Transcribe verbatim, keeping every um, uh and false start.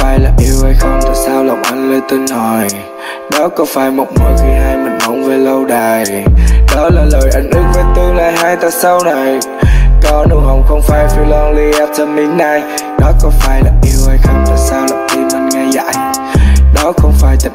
phải là yêu hay không, tại sao lòng anh lại tin hỏi? Đó có phải một mơ khi hai mình mong về lâu đài? Đó là lời anh ước về tương lai hai ta sau này. Có nụ hồng không phải feel lonely after midnight. Đó có phải là yêu hay không, tại sao lòng tim anh nghe dại? Đó không phải tình